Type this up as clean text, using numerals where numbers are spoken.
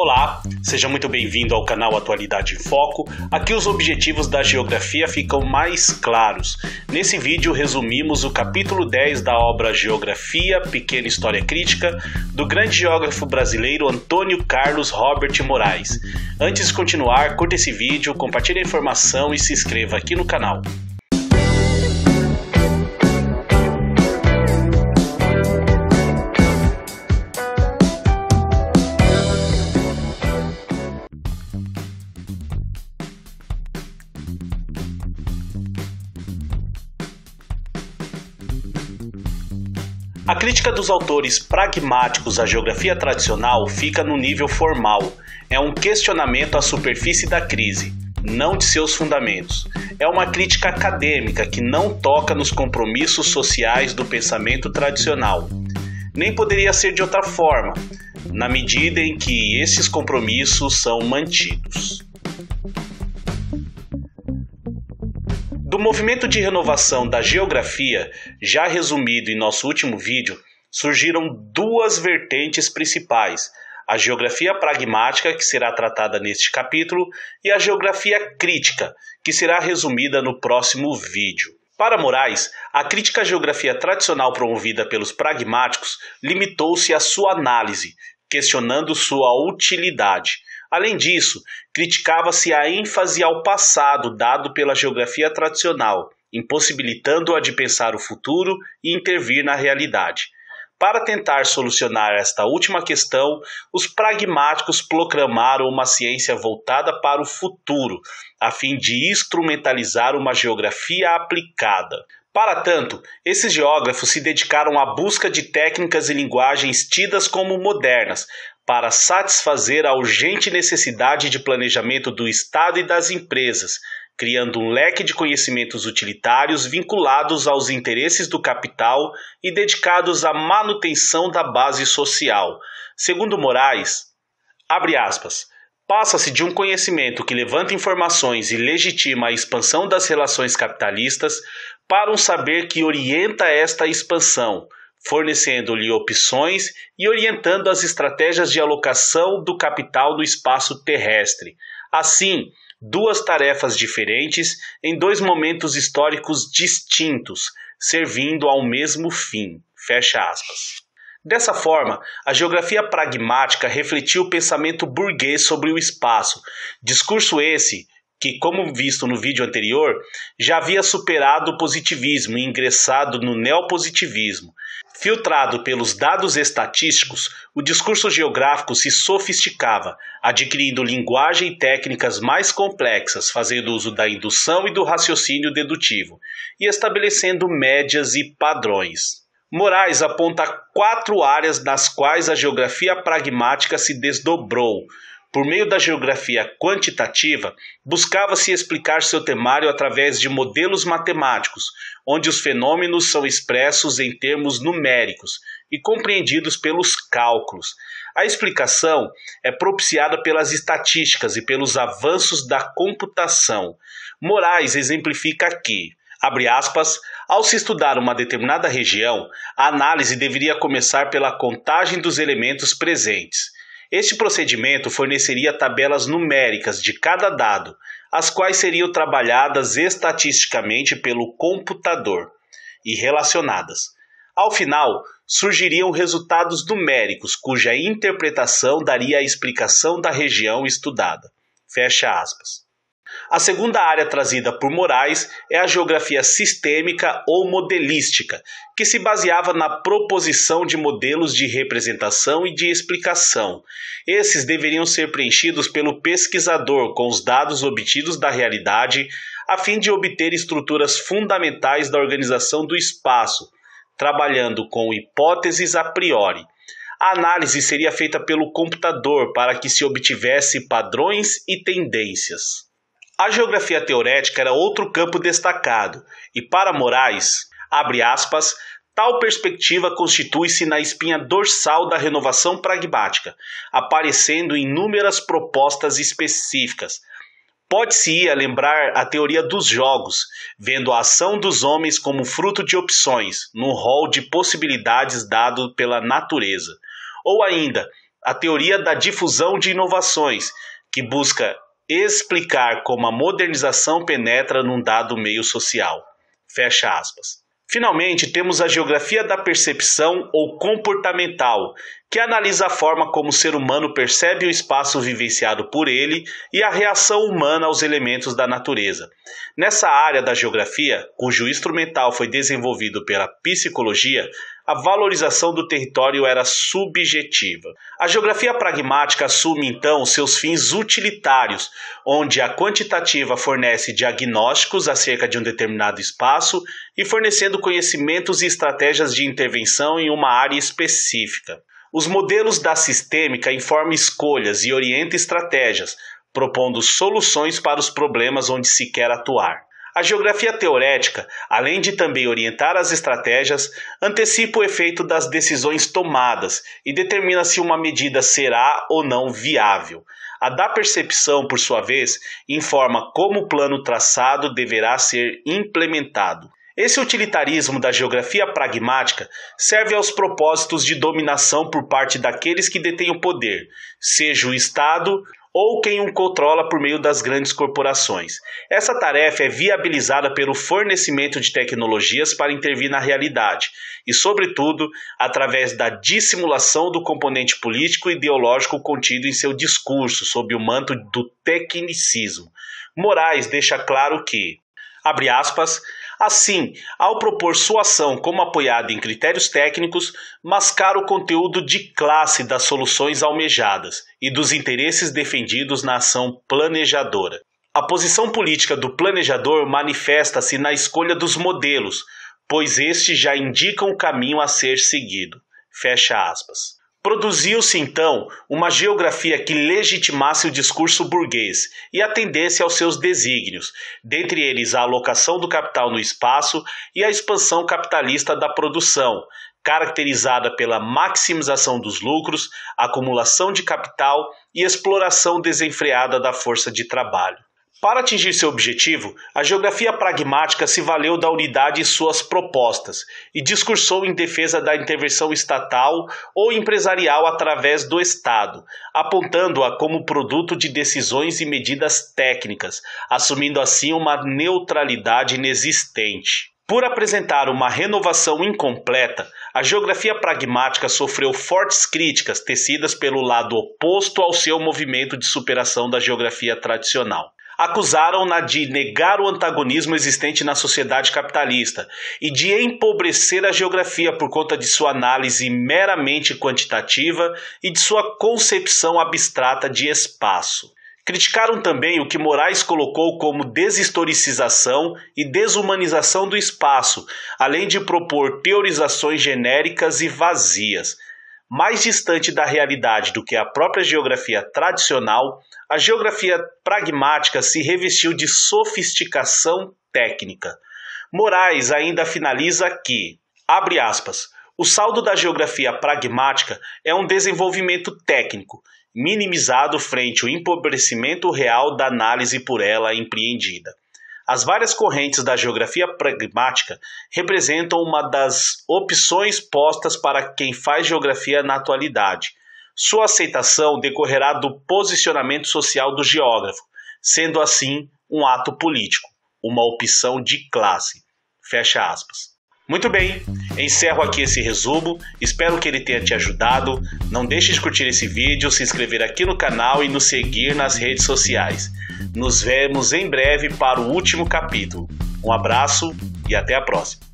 Olá, seja muito bem-vindo ao canal Atualidade em Foco. Aqui os objetivos da geografia ficam mais claros. Nesse vídeo resumimos o capítulo 10 da obra Geografia: pequena história crítica, do grande geógrafo brasileiro Antônio Carlos Robert Moraes. Antes de continuar, curta esse vídeo, compartilhe a informação e se inscreva aqui no canal. A crítica dos autores pragmáticos à geografia tradicional fica no nível formal. É um questionamento à superfície da crise, não de seus fundamentos. É uma crítica acadêmica que não toca nos compromissos sociais do pensamento tradicional. Nem poderia ser de outra forma, na medida em que esses compromissos são mantidos. Do movimento de renovação da geografia, já resumido em nosso último vídeo, surgiram duas vertentes principais: a geografia pragmática, que será tratada neste capítulo, e a geografia crítica, que será resumida no próximo vídeo. Para Moraes, a crítica à geografia tradicional promovida pelos pragmáticos limitou-se à sua análise, questionando sua utilidade. Além disso, criticava-se a ênfase ao passado dado pela geografia tradicional, impossibilitando-a de pensar o futuro e intervir na realidade. Para tentar solucionar esta última questão, os pragmáticos proclamaram uma ciência voltada para o futuro, a fim de instrumentalizar uma geografia aplicada. Para tanto, esses geógrafos se dedicaram à busca de técnicas e linguagens tidas como modernas, para satisfazer a urgente necessidade de planejamento do Estado e das empresas, criando um leque de conhecimentos utilitários vinculados aos interesses do capital e dedicados à manutenção da base social. Segundo Moraes, abre aspas, passa-se de um conhecimento que levanta informações e legitima a expansão das relações capitalistas para um saber que orienta esta expansão, fornecendo-lhe opções e orientando as estratégias de alocação do capital no espaço terrestre. Assim, duas tarefas diferentes em dois momentos históricos distintos, servindo ao mesmo fim. Fecha aspas. Dessa forma, a geografia pragmática refletiu o pensamento burguês sobre o espaço, discurso esse que, como visto no vídeo anterior, já havia superado o positivismo e ingressado no neopositivismo. Filtrado pelos dados estatísticos, o discurso geográfico se sofisticava, adquirindo linguagem e técnicas mais complexas, fazendo uso da indução e do raciocínio dedutivo, e estabelecendo médias e padrões. Moraes aponta quatro áreas nas quais a geografia pragmática se desdobrou. Por meio da geografia quantitativa, buscava-se explicar seu temário através de modelos matemáticos, onde os fenômenos são expressos em termos numéricos e compreendidos pelos cálculos. A explicação é propiciada pelas estatísticas e pelos avanços da computação. Moraes exemplifica aqui, abre aspas, ao se estudar uma determinada região, a análise deveria começar pela contagem dos elementos presentes. Este procedimento forneceria tabelas numéricas de cada dado, as quais seriam trabalhadas estatisticamente pelo computador e relacionadas. Ao final, surgiriam resultados numéricos, cuja interpretação daria a explicação da região estudada. Fecha aspas. A segunda área trazida por Moraes é a geografia sistêmica ou modelística, que se baseava na proposição de modelos de representação e de explicação. Esses deveriam ser preenchidos pelo pesquisador com os dados obtidos da realidade, a fim de obter estruturas fundamentais da organização do espaço, trabalhando com hipóteses a priori. A análise seria feita pelo computador para que se obtivesse padrões e tendências. A geografia teorética era outro campo destacado, e para Moraes, abre aspas, tal perspectiva constitui-se na espinha dorsal da renovação pragmática, aparecendo em inúmeras propostas específicas. Pode-se-ia lembrar a teoria dos jogos, vendo a ação dos homens como fruto de opções, num rol de possibilidades dado pela natureza. Ou ainda, a teoria da difusão de inovações, que busca explicar como a modernização penetra num dado meio social. Fecha aspas. Finalmente, temos a geografia da percepção ou comportamental, que analisa a forma como o ser humano percebe o espaço vivenciado por ele e a reação humana aos elementos da natureza. Nessa área da geografia, cujo instrumental foi desenvolvido pela psicologia, a valorização do território era subjetiva. A geografia pragmática assume, então, seus fins utilitários, onde a quantitativa fornece diagnósticos acerca de um determinado espaço e fornecendo conhecimentos e estratégias de intervenção em uma área específica. Os modelos da sistêmica informam escolhas e orientam estratégias, propondo soluções para os problemas onde se quer atuar. A geografia teorética, além de também orientar as estratégias, antecipa o efeito das decisões tomadas e determina se uma medida será ou não viável. A da percepção, por sua vez, informa como o plano traçado deverá ser implementado. Esse utilitarismo da geografia pragmática serve aos propósitos de dominação por parte daqueles que detêm o poder, seja o Estado ou quem o controla por meio das grandes corporações. Essa tarefa é viabilizada pelo fornecimento de tecnologias para intervir na realidade e, sobretudo, através da dissimulação do componente político e ideológico contido em seu discurso sob o manto do tecnicismo. Moraes deixa claro que, abre aspas, assim, ao propor sua ação como apoiada em critérios técnicos, mascara o conteúdo de classe das soluções almejadas e dos interesses defendidos na ação planejadora. A posição política do planejador manifesta-se na escolha dos modelos, pois estes já indicam o caminho a ser seguido. Fecha aspas. Produziu-se, então, uma geografia que legitimasse o discurso burguês e atendesse aos seus desígnios, dentre eles a alocação do capital no espaço e a expansão capitalista da produção, caracterizada pela maximização dos lucros, acumulação de capital e exploração desenfreada da força de trabalho. Para atingir seu objetivo, a geografia pragmática se valeu da unidade em suas propostas e discursou em defesa da intervenção estatal ou empresarial através do Estado, apontando-a como produto de decisões e medidas técnicas, assumindo assim uma neutralidade inexistente. Por apresentar uma renovação incompleta, a geografia pragmática sofreu fortes críticas tecidas pelo lado oposto ao seu movimento de superação da geografia tradicional. Acusaram-na de negar o antagonismo existente na sociedade capitalista e de empobrecer a geografia por conta de sua análise meramente quantitativa e de sua concepção abstrata de espaço. Criticaram também o que Moraes colocou como deshistoricização e desumanização do espaço, além de propor teorizações genéricas e vazias. Mais distante da realidade do que a própria geografia tradicional, a geografia pragmática se revestiu de sofisticação técnica. Moraes ainda finaliza que, abre aspas, o saldo da geografia pragmática é um desenvolvimento técnico, minimizado frente ao empobrecimento real da análise por ela empreendida. As várias correntes da geografia pragmática representam uma das opções postas para quem faz geografia na atualidade. Sua aceitação decorrerá do posicionamento social do geógrafo, sendo assim um ato político, uma opção de classe. Fecha aspas. Muito bem, encerro aqui esse resumo, espero que ele tenha te ajudado. Não deixe de curtir esse vídeo, se inscrever aqui no canal e nos seguir nas redes sociais. Nos vemos em breve para o último capítulo. Um abraço e até a próxima.